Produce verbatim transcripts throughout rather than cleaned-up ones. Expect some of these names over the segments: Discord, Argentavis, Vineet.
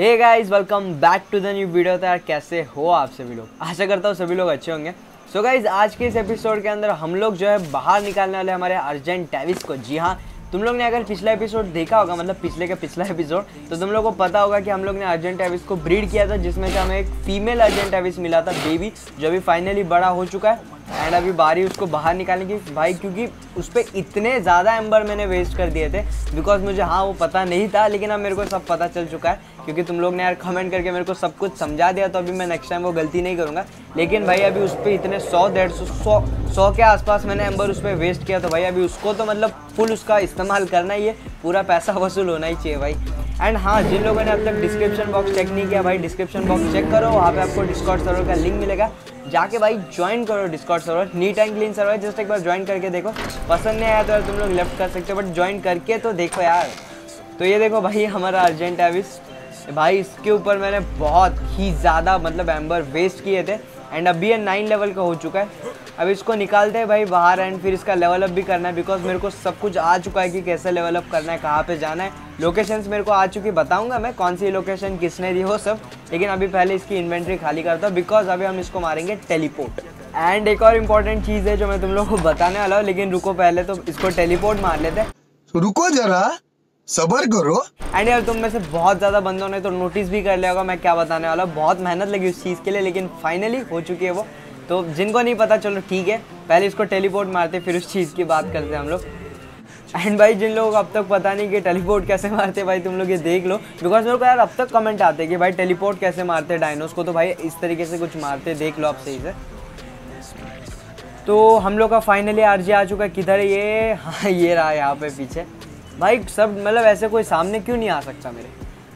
Hey guys welcome back to the new video. तो यार कैसे हो आप सभी लोग, आशा करता हूँ सभी लोग अच्छे होंगे। सो so गाइस आज के इस एपिसोड के अंदर हम लोग जो है बाहर निकालने वाले हमारे अर्जेंटाविस को। जी हाँ, तुम लोग ने अगर पिछला एपिसोड देखा होगा, मतलब पिछले का पिछला एपिसोड, तो तुम लोग को पता होगा कि हम लोग ने अर्जेंटाविस को ब्रीड किया था, जिसमें से हमें एक फीमेल अर्जेंटाविस मिला था बेबी, जो अभी फाइनली बड़ा हो चुका है। एंड अभी बारी उसको बाहर निकालने की भाई, क्योंकि उस पर इतने ज़्यादा एम्बर मैंने वेस्ट कर दिए थे, बिकॉज मुझे हाँ वो पता नहीं था, लेकिन अब मेरे को सब पता चल चुका है, क्योंकि तुम लोग ने यार कमेंट करके मेरे को सब कुछ समझा दिया। तो अभी मैं नेक्स्ट टाइम वो गलती नहीं करूँगा। लेकिन भाई अभी उस पर इतने सौ डेढ़ सौ सौ सौ के आसपास मैंने एम्बर उस पर वेस्ट किया। तो भाई अभी उसको तो मतलब फुल उसका इस्तेमाल करना ही है, पूरा पैसा वसूल होना ही चाहिए भाई। एंड हाँ, जिन लोगों ने अब तक डिस्क्रिप्शन बॉक्स चेक नहीं किया भाई, डिस्क्रिप्शन बॉक्स चेक करो, वहाँ पे आपको डिस्कॉर्ड सर्वर का लिंक मिलेगा, जाके भाई ज्वाइन करो Discord server. Neat and clean server, just एक बार ज्वाइन करके देखो, पसंद नहीं आया तो यार तुम लोग लेफ्ट कर सकते हो, बट ज्वाइन करके तो देखो यार। तो ये देखो भाई हमारा अर्जेंटाविस भाई, इसके ऊपर मैंने बहुत ही ज़्यादा मतलब एम्बर वेस्ट किए थे। एंड अभी ये नाइन लेवल का हो चुका है। अब इसको निकालते हैं भाई बाहर, एंड फिर इसका लेवल अप भी करना है, बिकॉज मेरे को सब कुछ आ चुका है कि कैसे लेवल अप करना है, कहाँ पे जाना है, लोकेशंस मेरे को आ चुकी, बताऊंगा मैं कौन सी लोकेशन किसने दी हो सब। लेकिन अभी पहले इसकी इन्वेंट्री खाली करता हूँ, बिकॉज अभी हम इसको मारेंगे टेलीपोर्ट। एंड एक और इम्पॉर्टेंट चीज़ है जो मैं तुम लोग को बताने वाला हूँ, लेकिन रुको पहले तो इसको टेलीपोर्ट मार लेते हैं। रुको जरा सबर करो। एंड यार तुम में से बहुत ज़्यादा बंदों ने तो नोटिस भी कर लिया होगा मैं क्या बताने वाला हूँ, बहुत मेहनत लगी उस चीज़ के लिए, लेकिन फाइनली हो चुकी है वो। तो जिनको नहीं पता चलो ठीक है, पहले इसको टेलीपोर्ट मारते फिर उस चीज़ की बात करते हैं हम लोग। एंड भाई जिन लोगों को अब तक पता नहीं कि टेलीपोर्ट कैसे मारते, भाई तुम लोग ये देख लो, बिकॉज मेरे को यार अब तक कमेंट आते हैं कि भाई टेलीपोर्ट कैसे मारते डायनोस को, तो भाई इस तरीके से कुछ मारते, देख लो आप सही से। तो हम लोग का फाइनली आरजी आ चुका है। किधर ये, हाँ ये रहा यहाँ पे पीछे भाई, सब मतलब ऐसे कोई सामने क्यों नहीं आ सकता मेरे।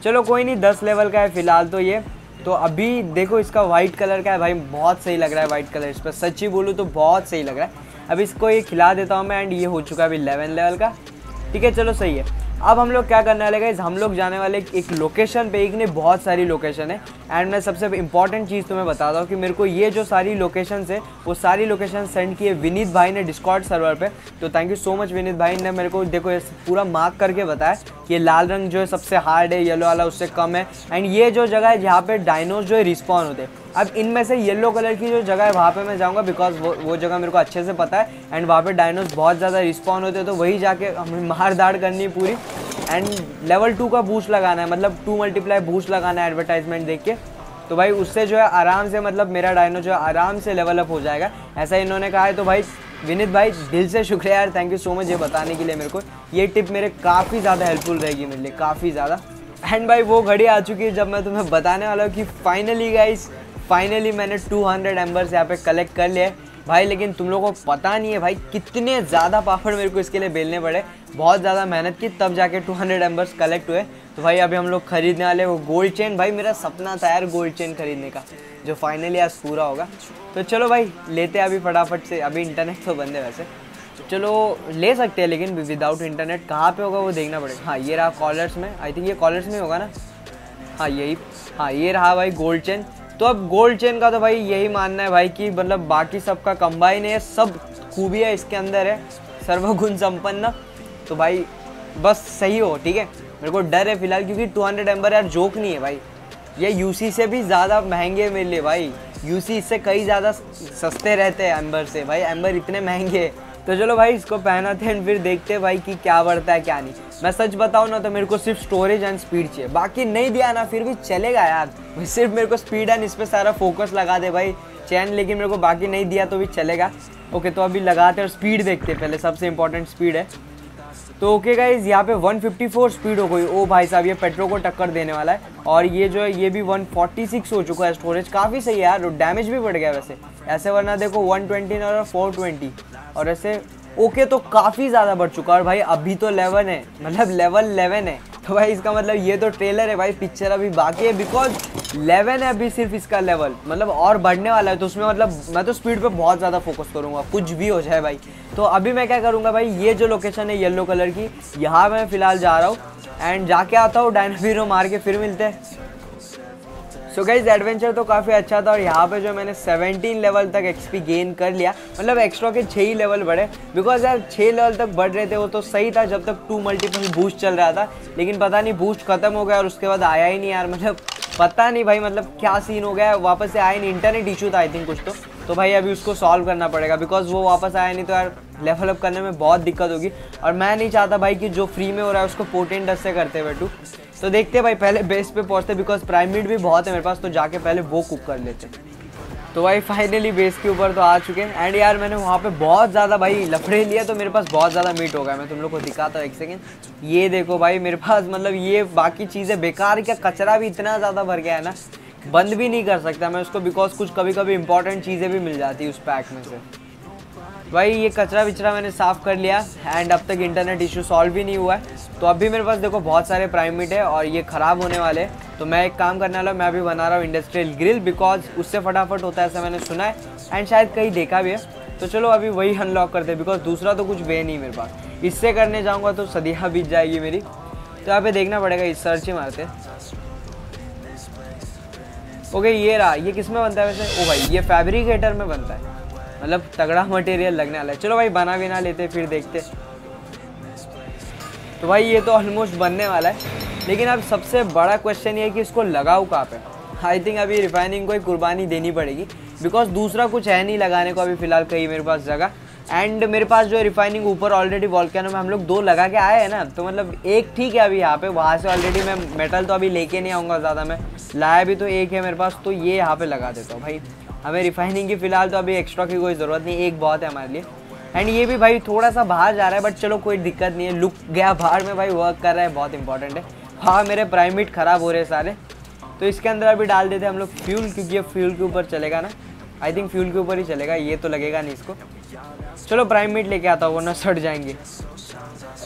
चलो कोई नहीं, दस लेवल का है फिलहाल तो ये। तो अभी देखो इसका वाइट कलर का है भाई, बहुत सही लग रहा है वाइट कलर इस पर, सच्ची बोलूँ तो बहुत सही लग रहा है। अब इसको ये खिला देता हूँ मैं, एंड ये हो चुका है अभी इलेवन लेवल का। ठीक है चलो सही है। अब हम लोग क्या करने वाले गाइस, हम लोग जाने वाले एक लोकेशन पे, एक नहीं बहुत सारी लोकेशन है। एंड मैं सबसे इम्पॉर्टेंट चीज़ तुम्हें बताता हूँ कि मेरे को ये जो सारी लोकेशन है वो सारी लोकेशन सेंड किए विनीत भाई ने डिस्कॉर्ड सर्वर पे। तो thank you so much Vineet भाई ने मेरे को, देखो ये पूरा मार्क करके बताया कि ये लाल रंग जो है सबसे हार्ड है, येलो वाला उससे कम है, एंड ये जो जगह है जहाँ पर डायनोस जो है रिस्पॉन होते हैं। अब इनमें से येलो कलर की जो जगह है वहाँ पे मैं जाऊँगा, बिकॉज वो वो जगह मेरे को अच्छे से पता है, एंड वहाँ पे डायनोस बहुत ज़्यादा रिस्पॉन होते हैं, तो वही जाके हमें मार दाड़ करनी है पूरी। एंड लेवल टू का बूस्ट लगाना है, मतलब टू मल्टीप्लाई बूस्ट लगाना है एडवर्टाइजमेंट देख के। तो भाई उससे जो है आराम से मतलब मेरा डायनो जो है आराम से लेवल अप हो जाएगा, ऐसा इन्होंने कहा है। तो भाई विनीत भाई दिल से शुक्रिया यार, थैंक यू सो मच ये बताने के लिए मेरे को, ये टिप मेरे काफ़ी ज़्यादा हेल्पफुल रहेगी मेरे लिए, काफ़ी ज़्यादा। एंड भाई वो घड़ी आ चुकी है जब मैं तुम्हें बताने वाला हूँ कि फाइनली गाइस फाइनली मैंने टू हंड्रेड एम्बर्स यहाँ पे कलेक्ट कर लिए भाई। लेकिन तुम लोगों को पता नहीं है भाई कितने ज़्यादा पापड़ मेरे को इसके लिए बेलने पड़े, बहुत ज़्यादा मेहनत की तब जाके टू हंड्रेड एम्बर्स कलेक्ट हुए। तो भाई अभी हम लोग खरीदने वाले वो गोल्ड चेन, भाई मेरा सपना था यार गोल्ड चेन खरीदने का, जो फाइनली आज पूरा होगा। तो चलो भाई लेते हैं अभी फटाफट से, अभी इंटरनेट तो बंद है वैसे, चलो ले सकते हैं लेकिन विदाउट इंटरनेट। कहाँ पर होगा वो देखना पड़ेगा। हाँ ये रहा कॉलर्स में, आई थिंक ये कॉलर्स में होगा ना, हाँ यही, हाँ ये रहा भाई गोल्ड चेन। तो अब गोल्ड चेन का तो भाई यही मानना है भाई कि मतलब बाकी सबका कंबाइन है, सब खूबियाँ इसके अंदर है, सर्वगुण संपन्न। तो भाई बस सही हो, ठीक है। मेरे को डर है फिलहाल, क्योंकि टू हंड्रेड एम्बर यार जोक नहीं है भाई, ये यूसी से भी ज़्यादा महंगे है मेरे लिए भाई, यूसी इससे कई ज़्यादा सस्ते रहते हैं एम्बर से भाई, एम्बर इतने महंगे है। तो चलो भाई इसको पहनाते हैं फिर देखते हैं भाई कि क्या बढ़ता है क्या नहीं। मैं सच बताऊँ ना तो मेरे को सिर्फ स्टोरेज एंड स्पीड चाहिए, बाकी नहीं दिया ना फिर भी चलेगा यार, सिर्फ मेरे को स्पीड एंड इस पर सारा फोकस लगा दे भाई चैन, लेकिन मेरे को बाकी नहीं दिया तो भी चलेगा। ओके तो अभी लगाते हैं और स्पीड देखते हैं, पहले सबसे इंपॉर्टेंट स्पीड है। तो ओके गाइज यहाँ पे वन फिफ्टी फोर स्पीड हो गई, ओ भाई साहब ये पेट्रो को टक्कर देने वाला है। और ये जो है ये भी वन फोर्टी सिक्स हो चुका है स्टोरेज, काफ़ी सही है यार, डैमेज भी बढ़ गया वैसे ऐसे, वरना देखो वन ट्वेंटी और फोर ट्वेंटी और ऐसे। ओके तो काफ़ी ज़्यादा बढ़ चुका है, और भाई अभी तो इलेवन है, मतलब लेवल इलेवन है। तो भाई इसका मतलब ये तो ट्रेलर है भाई, पिक्चर अभी बाकी है, बिकॉज इलेवन है अभी सिर्फ इसका लेवल, मतलब और बढ़ने वाला है। तो उसमें मतलब मैं तो स्पीड पे बहुत ज़्यादा फोकस करूँगा कुछ भी हो जाए भाई। तो अभी मैं क्या करूँगा भाई, ये जो लोकेशन है येलो कलर की यहाँ मैं फ़िलहाल जा रहा हूँ, एंड जाके आता हूँ डायनावीरो मार के, फिर मिलते हैं। सो गाइज एडवेंचर तो काफ़ी अच्छा था और यहाँ पे जो मैंने सेवनटीन लेवल तक एक्सपी गेन कर लिया, मतलब एक्स्ट्रा के छः ही लेवल बढ़े, बिकॉज यार छः लेवल तक बढ़ रहे थे वो तो सही था जब तक टू मल्टीपल बूस्ट चल रहा था, लेकिन पता नहीं बूस्ट खत्म हो गया और उसके बाद आया ही नहीं यार, मतलब पता नहीं भाई मतलब क्या सीन हो गया, वापस से आया नहीं, इंटरनेट इशू था आई थिंक कुछ, तो तो भाई अभी उसको सॉल्व करना पड़ेगा बिकॉज वो वापस आया नहीं तो यार लेवल अप करने में बहुत दिक्कत होगी, और मैं नहीं चाहता भाई कि जो फ्री में हो रहा है उसको पोटेंट से करते बैठूँ। तो देखते भाई पहले बेस पे पहुँचते बिकॉज प्राइमेट भी बहुत है मेरे पास, तो जाके पहले वो कुक कर लेते। तो भाई फाइनली बेस के ऊपर तो आ चुके हैं एंड यार मैंने वहाँ पे बहुत ज़्यादा भाई लफड़े लिया तो मेरे पास बहुत ज़्यादा मीट हो गया। मैं तुम लोग को दिखाता हूँ एक सेकेंड, ये देखो भाई मेरे पास मतलब ये बाकी चीज़ें बेकार का कचरा भी इतना ज़्यादा भर गया है ना, बंद भी नहीं कर सकता मैं उसको बिकॉज कुछ कभी कभी इंपॉर्टेंट चीज़ें भी मिल जाती है उस पैक में से। भाई ये कचरा विचरा मैंने साफ़ कर लिया एंड अब तक इंटरनेट इशू सॉल्व भी नहीं हुआ है, तो अब भी मेरे पास देखो बहुत सारे प्राइमेट है और ये ख़राब होने वाले हैं, तो मैं एक काम करने वाला हूँ, मैं अभी बना रहा हूँ इंडस्ट्रियल ग्रिल बिकॉज उससे फटाफट होता है ऐसा मैंने सुना है एंड शायद कहीं देखा भी है, तो चलो अभी वही अनलॉक करते हैं बिकॉज दूसरा तो कुछ वे नहीं मेरे पास, इससे करने जाऊँगा तो सदियाँ बीत जाएगी मेरी। तो यहाँ पर देखना पड़ेगा, इस सर्च ही मारते। ओके ये रहा, ये किस में बनता है वैसे? ओ भाई ये फैब्रिकेटर में बनता है, मतलब तगड़ा मटेरियल लगने वाला है। चलो भाई बना भी ना लेते फिर देखते। तो भाई ये तो ऑलमोस्ट बनने वाला है, लेकिन अब सबसे बड़ा क्वेश्चन ये है कि इसको लगाऊँ कहाँ पे। आई थिंक अभी रिफाइनिंग को ही कुर्बानी देनी पड़ेगी बिकॉज दूसरा कुछ है नहीं लगाने को अभी फ़िलहाल कहीं मेरे पास जगह, एंड मेरे पास जो रिफाइनिंग ऊपर ऑलरेडी वॉल्केनो में हम लोग दो लगा के आए हैं ना, तो मतलब एक ठीक है अभी यहाँ पे, वहाँ से ऑलरेडी मैं मेटल तो अभी लेके नहीं आऊँगा ज़्यादा, मैं लाया भी तो एक है मेरे पास, तो ये यहाँ पे लगा देता हूँ। भाई हमें रिफाइनिंग की फ़िलहाल तो अभी एक्स्ट्रा की कोई ज़रूरत नहीं, एक बहुत है हमारे लिए। एंड ये भी भाई थोड़ा सा बाहर जा रहा है बट चलो कोई दिक्कत नहीं है, लुक गया बाहर में भाई वर्क कर रहा है, बहुत इंपॉर्टेंट है। हाँ मेरे प्राइमेट ख़राब हो रहे हैं सारे, तो इसके अंदर अभी डाल देते हैं हम लोग फ्यूल, क्योंकि ये फ्यूल के ऊपर चलेगा ना, आई थिंक फ्यूल के ऊपर ही चलेगा, ये तो लगेगा नहीं इसको। चलो प्राइमेट लेके आता हूँ वरना सड़ जाएंगे।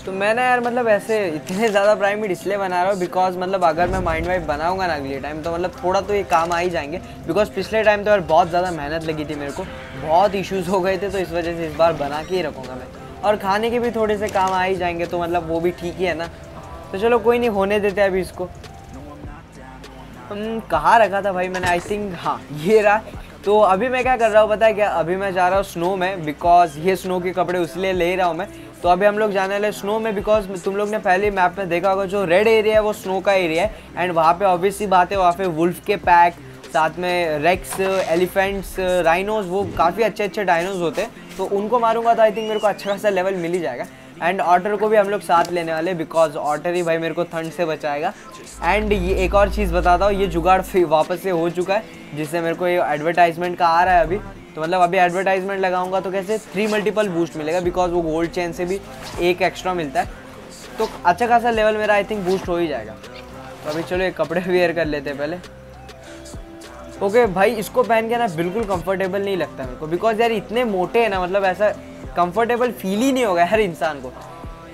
तो मैं ना यार मतलब ऐसे इतने ज़्यादा प्राइमेट इसलिए बना रहा हूँ बिकॉज मतलब अगर मैं माइंड वाइप बनाऊँगा ना अगले टाइम तो मतलब थोड़ा तो ये काम आ ही जाएंगे, बिकॉज पिछले टाइम तो यार बहुत ज़्यादा मेहनत लगी थी मेरे को, बहुत इश्यूज़ हो गए थे, तो इस वजह से इस बार बना के ही रखूँगा मैं, और खाने के भी थोड़े से काम आ ही जाएंगे, तो मतलब वो भी ठीक ही है ना। तो चलो कोई नहीं, होने देते अभी इसको। कहाँ रखा था भाई मैंने? आई थिंक हाँ ये रहा। तो अभी मैं क्या कर रहा हूँ पता है क्या, अभी मैं जा रहा हूँ स्नो में बिकॉज ये स्नो के कपड़े उसलिए ले रहा हूँ मैं। तो अभी हम लोग जाने वाले स्नो में बिकॉज तुम लोग ने पहले मैप में देखा होगा जो रेड एरिया है वो स्नो का एरिया है, एंड वहाँ पे ऑब्वियसली बात है वहाँ पे वुल्फ के पैक, साथ में रेक्स, एलिफेंट्स, राइनोज, वो काफ़ी अच्छे अच्छे डायनोज होते हैं, तो उनको मारूंगा तो आई थिंक मेरे को अच्छा खासा लेवल मिल ही जाएगा। एंड ऑटर को भी हम लोग साथ लेने वाले बिकॉज ऑटर ही भाई मेरे को ठंड से बचाएगा। एंड ये एक और चीज़ बताता हूँ, ये जुगाड़ फिर वापस से हो चुका है जिससे मेरे को ये एडवर्टाइजमेंट का आ रहा है अभी, तो मतलब अभी एडवर्टाइजमेंट लगाऊंगा तो कैसे थ्री मल्टीपल बूस्ट मिलेगा बिकॉज वो गोल्ड चेन से भी एक एक्स्ट्रा मिलता है, तो अच्छा खासा लेवल मेरा आई थिंक बूस्ट हो ही जाएगा। तो अभी चलो ये कपड़े वेयर कर लेते हैं पहले। ओके भाई इसको पहन के ना बिल्कुल कंफर्टेबल नहीं लगता मेरे को बिकॉज यार इतने मोटे हैं ना, मतलब ऐसा कंफर्टेबल फील ही नहीं होगा हर इंसान को।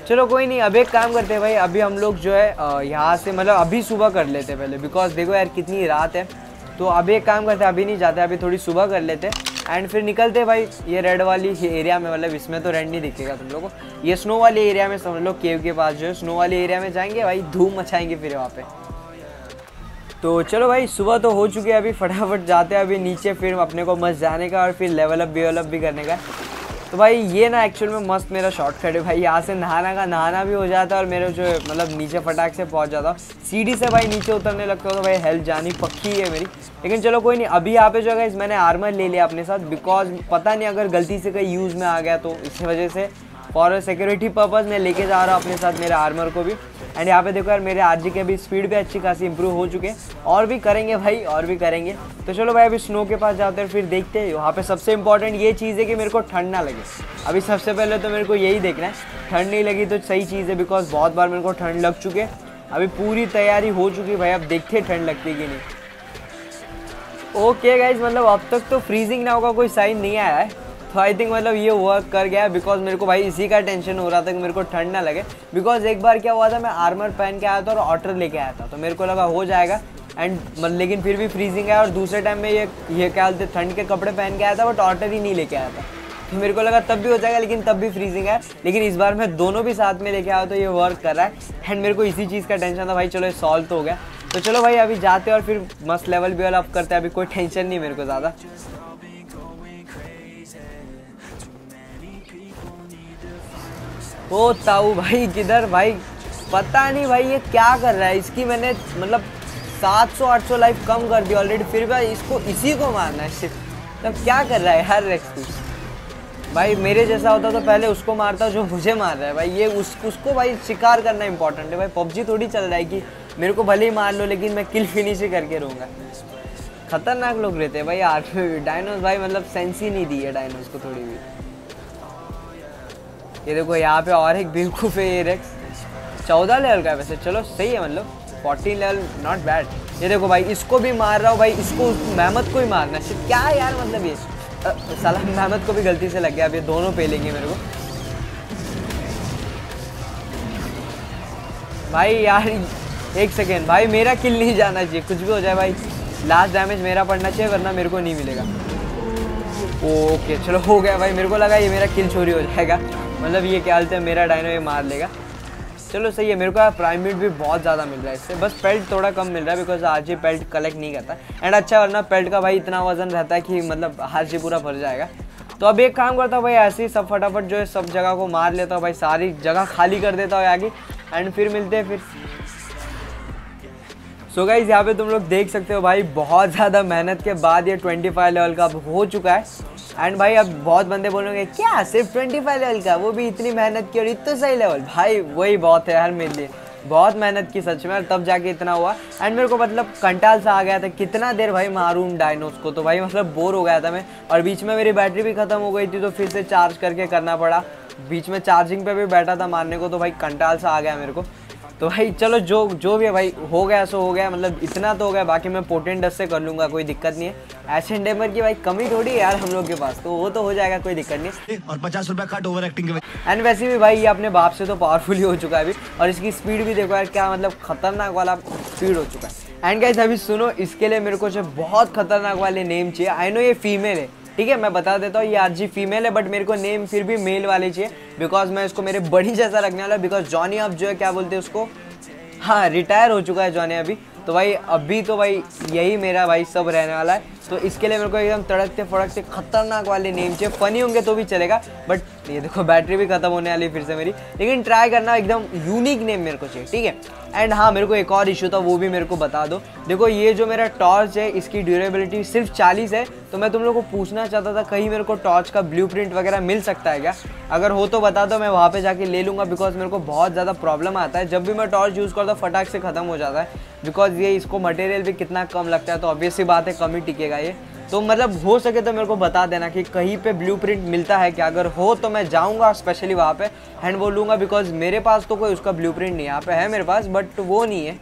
चलो कोई नहीं, अब एक काम करते हैं भाई, अभी हम लोग जो है यहाँ से मतलब अभी सुबह कर लेते हैं पहले बिकॉज देखो यार कितनी रात है, तो अभी एक काम करते हैं, अभी नहीं जाते, अभी थोड़ी सुबह कर लेते हैं एंड फिर निकलते हैं भाई ये रेड वाली एरिया में, मतलब इसमें तो रेड नहीं दिखेगा तुम लोगों को, ये स्नो वाली एरिया में समझ लो, केव के पास जो है स्नो वाली एरिया में जाएंगे भाई, धूम मचाएंगे फिर वहाँ पर। तो चलो भाई सुबह तो हो चुकी है, अभी फटाफट जाते हैं अभी नीचे, फिर अपने को मस्त जाने का और फिर लेवलअप वेवलअप भी करने का। तो भाई ये ना एक्चुअल में मस्त मेरा शॉर्टकट है भाई, यहाँ से नहाना का नहाना भी हो जाता है और मेरे जो मतलब नीचे फटाक से पहुँच जाता हूँ, सीढ़ी से भाई नीचे उतरने लगता हूँ तो भाई हेल्थ जानी पक्की है मेरी। लेकिन चलो कोई नहीं, अभी यहाँ पे जो है मैंने आर्मर ले लिया अपने साथ बिकॉज पता नहीं अगर गलती से कहीं यूज़ में आ गया, तो इस वजह से फॉर सिक्योरिटी पर्पज़ मैं लेके जा रहा हूँ अपने साथ मेरे आर्मर को भी। एंड यहाँ पे देखो यार मेरे आरजी के भी स्पीड भी अच्छी खासी इंप्रूव हो चुके हैं, और भी करेंगे भाई और भी करेंगे। तो चलो भाई अभी स्नो के पास जाते हैं फिर देखते हैं। वहाँ पे सबसे इंपॉर्टेंट ये चीज़ है कि मेरे को ठंड ना लगे, अभी सबसे पहले तो मेरे को यही देखना है, ठंड नहीं लगी तो सही चीज़ है बिकॉज बहुत बार मेरे को ठंड लग चुकी है, अभी पूरी तैयारी हो चुकी है भाई, अब देखते हैं ठंड लगती कि नहीं। ओके गाइज मतलब अब तक तो फ्रीजिंग ना होगा कोई साइन नहीं आया है, तो आई थिंक मतलब ये वर्क कर गया बिकॉज मेरे को भाई इसी का टेंशन हो रहा था कि मेरे को ठंड ना लगे, बिकॉज एक बार क्या हुआ था मैं आर्मर पहन के आया था और ऑटर लेके आया था, तो मेरे को लगा हो जाएगा एंड लेकिन फिर भी फ्रीजिंग आया, और दूसरे टाइम में ये ये क्या बोलते ठंड के कपड़े पहन के आया था बट ऑटर ही नहीं लेके आया था, तो मेरे को लगा तब भी हो जाएगा लेकिन तब भी फ्रीजिंग आया, लेकिन इस बार मैं दोनों भी साथ में लेके आया तो ये वर्क कर रहा है एंड मेरे को इसी चीज़ का टेंशन था भाई। चलो ये सॉल्व तो हो गया। तो चलो भाई अभी जाते हैं और फिर मस्त लेवल भी अप करते हैं। अभी कोई टेंशन नहीं मेरे को ज़्यादा। ओ ताऊ भाई किधर भाई, पता नहीं भाई ये क्या कर रहा है। इसकी मैंने मतलब सात सौ आठ सौ लाइफ कम कर दी ऑलरेडी, फिर भी इसको इसी को मारना है सिर्फ। मतलब क्या कर रहा है हर रेक्स भाई। मेरे जैसा होता तो पहले उसको मारता जो मुझे मार रहा है भाई। ये उस उसको भाई शिकार करना इंपॉर्टेंट है भाई। पबजी थोड़ी चल रहा है कि मेरे को भले ही मार लो लेकिन मैं किल फिनिश ही करके रहूँगा। खतरनाक लोग रहते हैं भाई आर्मी में भी। डायनोस भाई मतलब सेंस ही नहीं दी है डायनोस को थोड़ी भी। ये देखो यहाँ पे और एक बेवकूफ़ है ये रेक्स। चौदह लेवल का है वैसे, चलो सही है मतलब फोर्टीन लेवल नॉट बैड। ये देखो भाई इसको भी मार रहा हूँ भाई, इसको मेहमत को ही मारना है क्या यार। मतलब ये साला मेहमत को भी गलती से लग गया। अब ये दोनों पे लेंगे मेरे को भाई। यार एक सेकेंड भाई, मेरा किल नहीं जाना चाहिए कुछ भी हो जाए भाई। लास्ट डैमेज मेरा पड़ना चाहिए वरना मेरे को नहीं मिलेगा। ओके चलो हो गया भाई। मेरे को लगा ये मेरा किल चोरी हो जाएगा, मतलब ये क्या बोलते हैं मेरा डायनो ये मार लेगा। चलो सही है। मेरे को प्राइमेट भी बहुत ज़्यादा मिल रहा है इससे, बस पेल्ट थोड़ा कम मिल रहा है बिकॉज आज ही पेल्ट कलेक्ट नहीं करता। एंड अच्छा वरना पेल्ट का भाई इतना वजन रहता है कि मतलब हार जी पूरा भर जाएगा। तो अब एक काम करता हूँ भाई, ऐसे ही सब फटाफट जो है सब जगह को मार लेता हूँ भाई, सारी जगह खाली कर देता हूँ आगे। एंड फिर मिलते हैं फिर। सो गाइस यहाँ पे तुम लोग देख सकते हो भाई बहुत ज़्यादा मेहनत के बाद ये पच्चीस लेवल का अब हो चुका है। एंड भाई अब बहुत बंदे बोलेंगे क्या सिर्फ पच्चीस लेवल का, वो भी इतनी मेहनत की और इतना सही लेवल। भाई वही बहुत है यार मेरे लिए, बहुत मेहनत की सच में और तब जाके इतना हुआ। एंड मेरे को मतलब कंटाल सा आ गया था कितना देर भाई मारूं डायनोस को, तो भाई मतलब बोर हो गया था मैं। और बीच में मेरी बैटरी भी ख़त्म हो गई थी तो फिर से चार्ज करके करना पड़ा। बीच में चार्जिंग पर भी बैठा था मारने को, तो भाई कंटाल सा आ गया मेरे को। तो भाई चलो जो जो भी है भाई हो गया सो हो गया, मतलब इतना तो हो गया। बाकी मैं पोटेंट डस्ट से कर लूँगा, कोई दिक्कत नहीं है। एशियन डेमर की भाई कमी थोड़ी है यार हम लोग के पास, तो वो तो हो जाएगा कोई दिक्कत नहीं। और पचास रुपये कट ओवर एक्टिंग के। एंड वैसे भी भाई ये अपने बाप से तो पावरफुल ही हो चुका है अभी, और इसकी स्पीड भी देखो यार क्या मतलब खतरनाक वाला स्पीड हो चुका है। एंड गाइस अभी सुनो, इसके लिए मेरे को जो बहुत खतरनाक वाले नेम चाहिए। आई नो ये फीमेल है, ठीक है मैं बता देता हूँ ये आरजी फीमेल है, बट मेरे को नेम फिर भी मेल वाले चाहिए बिकॉज मैं इसको मेरे बड़ी जैसा रखने वाला हूँ। बिकॉज जॉनी अब जो है क्या बोलते हैं उसको, हाँ रिटायर हो चुका है जॉनी अभी। तो भाई अभी तो भाई यही मेरा भाई सब रहने वाला है। तो इसके लिए मेरे को एकदम तड़कते फड़कते खतरनाक वाले नेम चाहिए। फनी होंगे तो भी चलेगा, बट ये देखो बैटरी भी खत्म होने वाली फिर से मेरी। लेकिन ट्राई करना एकदम यूनिक नेम मेरे को चाहिए, ठीक है। एंड हाँ मेरे को एक और इशू था वो भी मेरे को बता दो। देखो ये जो मेरा टॉर्च है इसकी ड्यूरेबिलिटी सिर्फ चालीस है, तो मैं तुम लोग को पूछना चाहता था कहीं मेरे को टॉर्च का ब्लू प्रिंट वगैरह मिल सकता है क्या। अगर हो तो बता दो, मैं वहाँ पर जाके ले लूँगा। बिकॉज मेरे को बहुत ज़्यादा प्रॉब्लम आता है जब भी मैं टॉर्च यूज़ करता हूँ फटाक से ख़त्म हो जाता है। बिकॉज ये इसको मटेरियल भी कितना कम लगता है, तो ऑब्वियस सी बात है कम ही टिकेगा ये। तो मतलब हो सके तो मेरे को बता देना कि कहीं पे ब्लूप्रिंट मिलता है क्या। अगर हो तो मैं जाऊँगा स्पेशली वहाँ पे हैंड वो लूँगा, बिकॉज मेरे पास तो कोई उसका ब्लूप्रिंट नहीं है। यहाँ पे है मेरे पास बट वो नहीं है।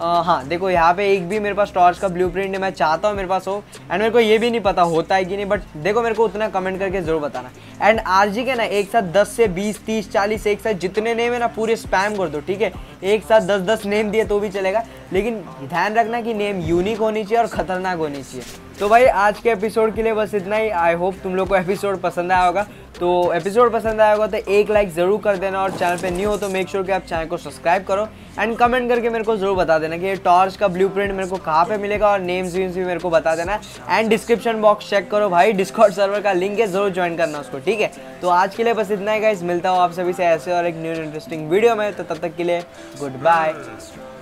आ, हाँ देखो यहाँ पे एक भी मेरे पास टॉर्च का ब्लूप्रिंट नहीं, मैं चाहता हूँ मेरे पास हो। एंड मेरे को ये भी नहीं पता होता है कि नहीं, बट देखो मेरे को उतना कमेंट करके ज़रूर बताना। एंड आरजी के ना एक साथ दस से बीस तीस चालीस एक साथ जितने नेम है ना पूरे स्पैम कर दो, ठीक है। एक साथ दस दस नेम दिए तो भी चलेगा, लेकिन ध्यान रखना कि नेम यूनिक होनी चाहिए और ख़तरनाक होनी चाहिए। तो भाई आज के एपिसोड के लिए बस इतना ही। आई होप तुम लोग को एपिसोड पसंद आया होगा। तो एपिसोड पसंद आया होगा तो एक लाइक ज़रूर कर देना, और चैनल पे न्यू हो तो मेक श्योर कि आप चैनल को सब्सक्राइब करो। एंड कमेंट करके मेरे को ज़रूर बता देना कि ये टॉर्च का ब्लूप्रिंट मेरे को कहाँ पे मिलेगा, और नेम्स वेम्स भी मेरे को बता देना। एंड डिस्क्रिप्शन बॉक्स चेक करो भाई, डिस्कॉर्ड सर्वर का लिंक है, ज़रूर ज्वाइन करना उसको, ठीक है। तो आज के लिए बस इतना ही गाइस, मिलता हूँ आप सभी से ऐसे और एक न्यू इंटरेस्टिंग वीडियो में। तो तब तक के लिए गुड बाय।